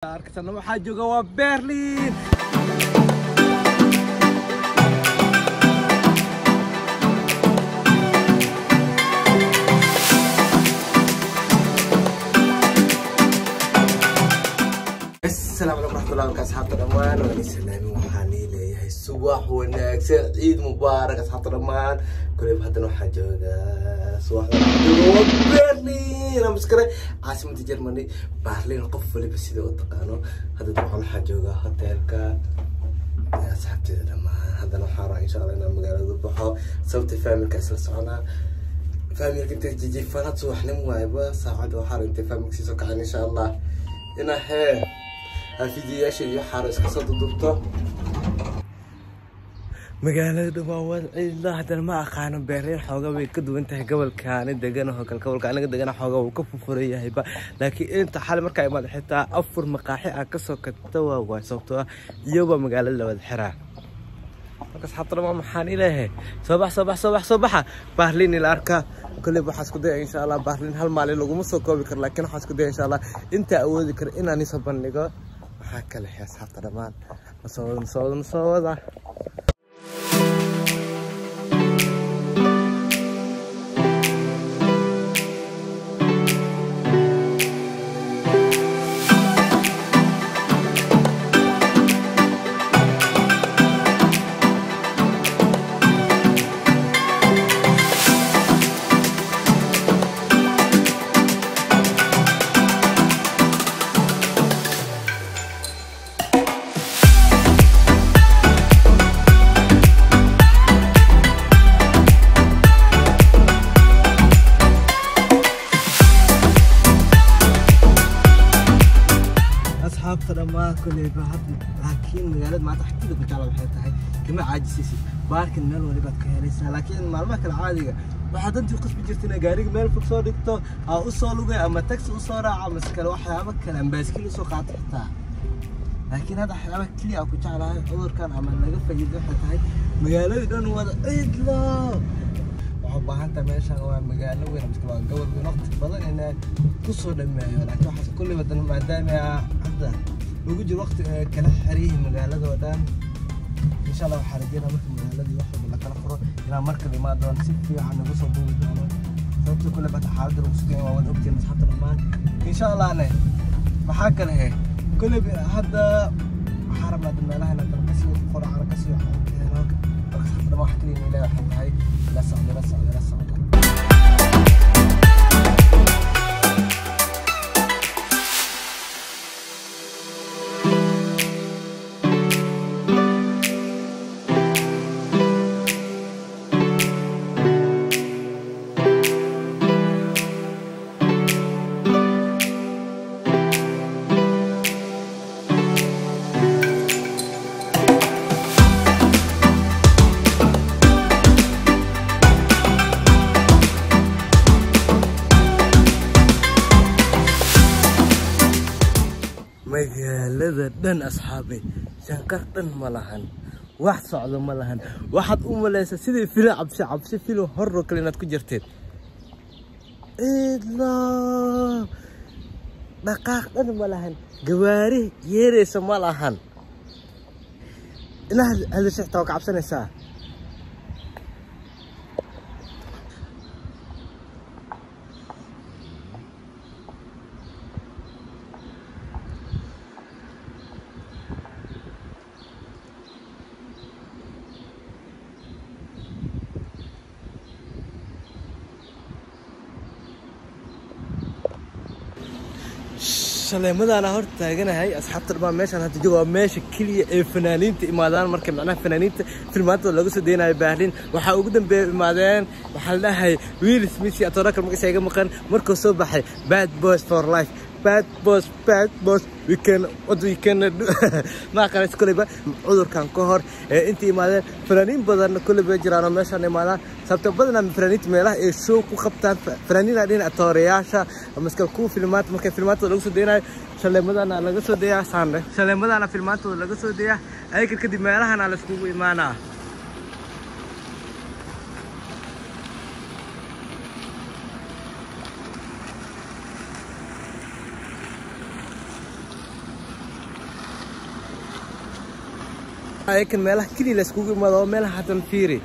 Kita lompat juga ke Berlin. Assalamualaikum warahmatullahi wabarakatuh أصحاب الأمان والسلام وحنيلي الصباح والناس عيد مبارك أصحاب الأمان كل بحدنا حاجة صباح برلين أنا مسكرة عاصمة جرماني برلين قفلي بس إذا أتقانو هذا طبعا حاجة هتلك يا أصحاب الأمان هذا نحارة إن شاء الله أنا مقرر ضبحه صوتي فاهم الكسر صعنا فاهم كنت تجي فرات صباح نموعبة ساعد وحارة أنت فاهم كسيسك عن إن شاء الله هنا هي الفيديو شيء حارس قصد الدكتور مقالة دباول الله هذا ما أخانا بيرين حوجا بيكدو أنت قبل كان دجانا هكال قبل كان دجانا حوجا وكفو خريه هيبا لكن أنت حال مركع ما حتى أفر مقاحي أكسر كتوا وصوتوا يوبا مقالة لو الحرام بس حط رمى محاني له صباح صباح صباح صباح برلين الأركا كل بحس كده إن شاء الله برلين هالمال اللي قوم سوكوا بكر لكن حس كده إن شاء الله أنت أول ذكر إنني صبنا لقى هكذا يا أصحاب الأمان نصور كل بعض لكن مجالد ما تحكي لك على الحياة كما عاجز سي باركن مال ولا باد كهليسا لكن مالمك العادية بعد أنت قص بجرتنا قاريق مال فكسور دكتور أوصله أما تكس أوصاره عمس كل واحد عمك كلام بس كل سوقات حتى لكن هذا حياة كلي أو كنت على أول كان عملنا قفة جدا حتى مجالد إنه ولا إدلا وعبها أنت ماشان وين مجالد وين مسكوا جوّل بنقطة بدل إنه قصوا دمي ولا تحس كل بدل ما دامي عدا وجود الوقت كلا حريه مجالد ودان إن شاء الله وحرجينا مثل مجالد يوحي ولا كلا خرو إلى مركب ما دون سيف عن نبص وبوي دونه صوت كل بات حاضر وسكين وأول أبتي مسحة الرمان إن شاء الله أنا محاكل هي كل هذا حرب ما دمنا لها نتركسي وخرو على كسي هناك بس ما حكلي ولا حد هاي لا صعب مجالد دن أصحابي شنكرتن ملهن واحد صعد ملهن واحد أم ولا سيدي فيلا عبسي فيلو هرو كلينات كجرتين إدلا دقاقن ملهن جواري يريس ملهن إلا هذا الشيء توقع بسنة ساعة سلامدانا هرتاجنا هاي أصحاب طربان ماشي أنا هتجوا ماشي كلية فنانين تمادان مركب معناه فنانين فيلمات ولا قصة دينا باهلين وحاوجدن بمادان وحلها هاي ويل سميث أتراك المقصي جم مكان مركو صباحي bad boys for life bad boys we can ما كانت كل بقى عذر كان كهر أنت مادان فنانين بدرنا كل بجرانا ماشي أنا مادان سبتم بدرنا فنانين ملا الشوق وخبطان فنانين عادين أتارياشة مسكوا فيلمات مكان فيلمات ولا قصة دينا سلامدانا laga soo deeyaa saanle سلامدانا filmaantooda laga soo deeyaa ayka kadib meelahan aan la iskugu imaanaa لكن مالها كلي لسكوجي ماله مالها تنفيري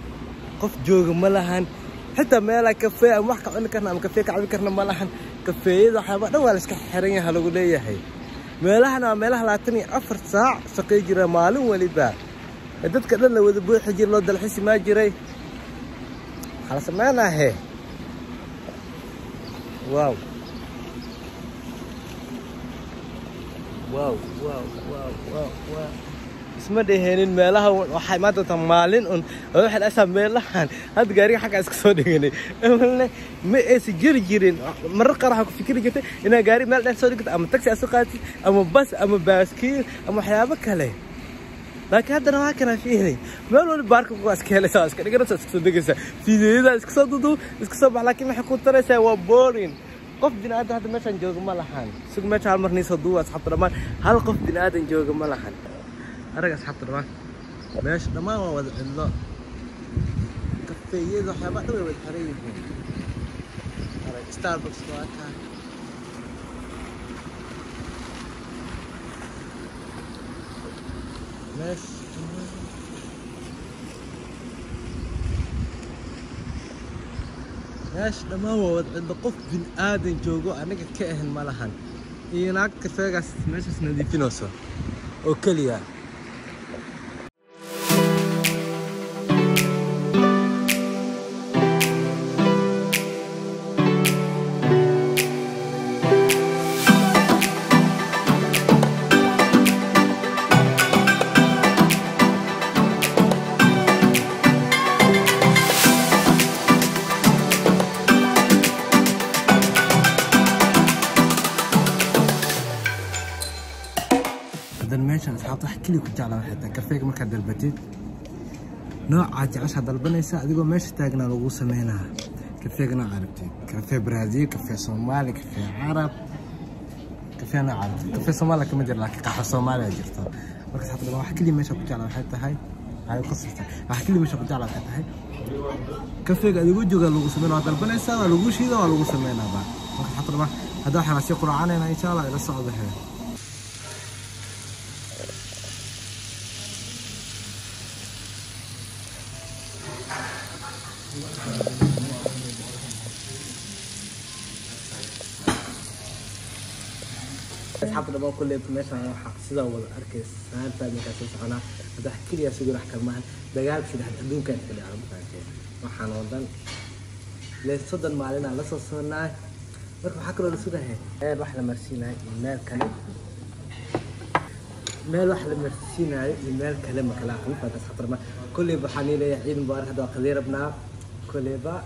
قف جوج مالهن حتى مالها كافيه وحكي عن كنا مكافيه كعبي كنا مالهن كافيه إذا حابة دوال إسك حريني هالقولية هي مالهنا مالها لاتني أفر ساعة سقي جرا معلوم وليبار أدت كذا لو إذا بوي حجر لود الحسي ما جري خلاص مالها هي واو واو واو واو واو واو اسمه دهين مالها وحماده تمالين أن واحد أسمى مالها هاد قاري حق أسكسود يعني إملنا ما أسجير جيرين مرة قرحة فكرة جت إنها قاري مال أسكسود جت أما تكسي أسقاطي أما بس أما باسكير أما حيابك هلا لكن هذا أنا ما كنا فيهني ما لون بارك واسكير لا ساس كنا قررت أسكسود جت في ذي أسكسود دو أسكسود على كم حكون ترى سوى بورين قف بني آدم هذا مثلا جوج ملحان سوق مثلا عمرني صدوق أصحاب رمان هل قف بني آدم جوج ملحان أرجع أصحاب رمان ماش رمان ووضع الله كافيه ذا حبات ولا بالحريم أرجع ستاربكس واتها ماش ماش لما هو القف بن آدم جوجو أنا كأهل ملحن هناك كفاية ماش سندي فينوسا وكليا كلي كنت على واحد كافيك ما كان دلبتيد نوع عادي عشان دلبنيسة أديكوا ماشي تاجنا لغوصة منها كافيك نوع عربي كافيه برازيل كافيه صومالي كافيه عرب كافيه نوع عربي كافيه صومالي كم أدري لكن كافيه صومالي أجرتها مركز حتى لو حكي لي ماشي كنت على واحد هاي هاي قصتها حكي لي ماشي كنت على واحد هاي كافيك أديكوا جوا لغوصة منها دلبنيسة ولا لغوش هذا ولا لغوصة منها بقى مركز حتى لو هذا حماس يقرأ عننا إن شاء الله إلى الصعود هاي أصحاب الرباط كلهم مثلاً حق سيدا ولا أركز هاي الفيلم كاسوس أنا هذا كل يا سجور أحكي معه دجال بشيء هذا دون كان في العالم كذا ما حنودن ليش صدق ما علينا على صصنا بركو حكروا لسودا هاي الواحد مرسينا المال كلام ما الواحد مرسينا المال كلام كلام فهذا أصحاب الرباط كلهم بحني لي عيد مبارك هذا قدير ابنا كلهم بقى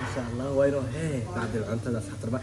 إن شاء الله وينو هاي بعد العنت هذا أصحاب الرباط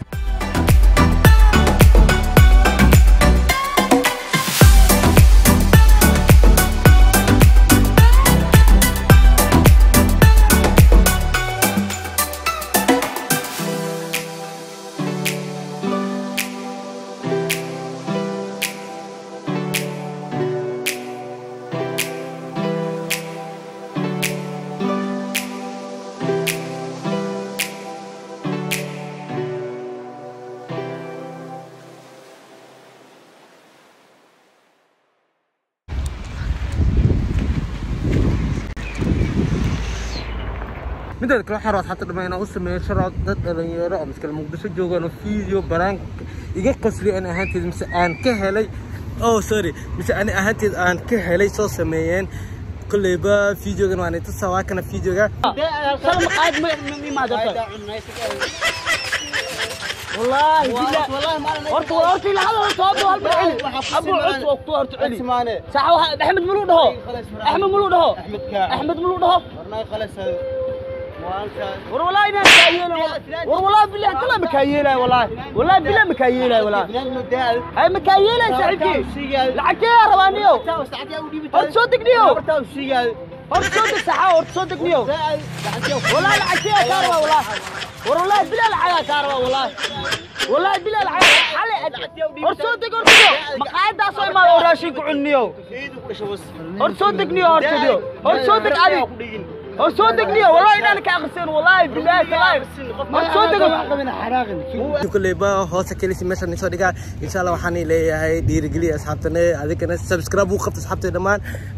مدة كل حرات حتى لما أنا أقسم من شرط ضد رقم كلام مقدس جوا إنه فيديو برانك يجي قصلي أنا هاتي مس أنا كهلي أو سوري مس أنا هاتي أنا كهلي صوص مين كل با فيديو كنا يعني تسوى كنا فيديو كا الكلام قاعد ما دفع والله والله ما أرتو أرتي لحظة صابوا هالبعلي أبو عطو أكتور تعلي اسمعني ساعة أحمد ملود هو أحمد ملود هو أحمد ملود هو والله خلاص والله إنها مكيلة والله بالله كلها مكيلة والله والله بالله مكيلة والله هاي مكيلة سعيدي لعكي يا روانيو أنت صوتك نيو أنت صوتك سحاو أنت صوتك نيو والله لعكي يا كاروة والله والله بالله الحياة كاروة والله والله بالله الحياة حلي أنت صوتك أنت نيو مقاعد أصوي ما أوراشيك عن نيو أنت صوتك نيو أنت صوتك علي صوتك ليه والله إن أنا كأغسل والله بالله تلاعب ما صوتك من حراقي كل بقى هوسك كل شيء مثلاً نشوف دكان إن شاء الله وحني ليه هاي دير قلي أصحابتنا هذيك الناس سبسكرايب وخبط أصحابتنا كمان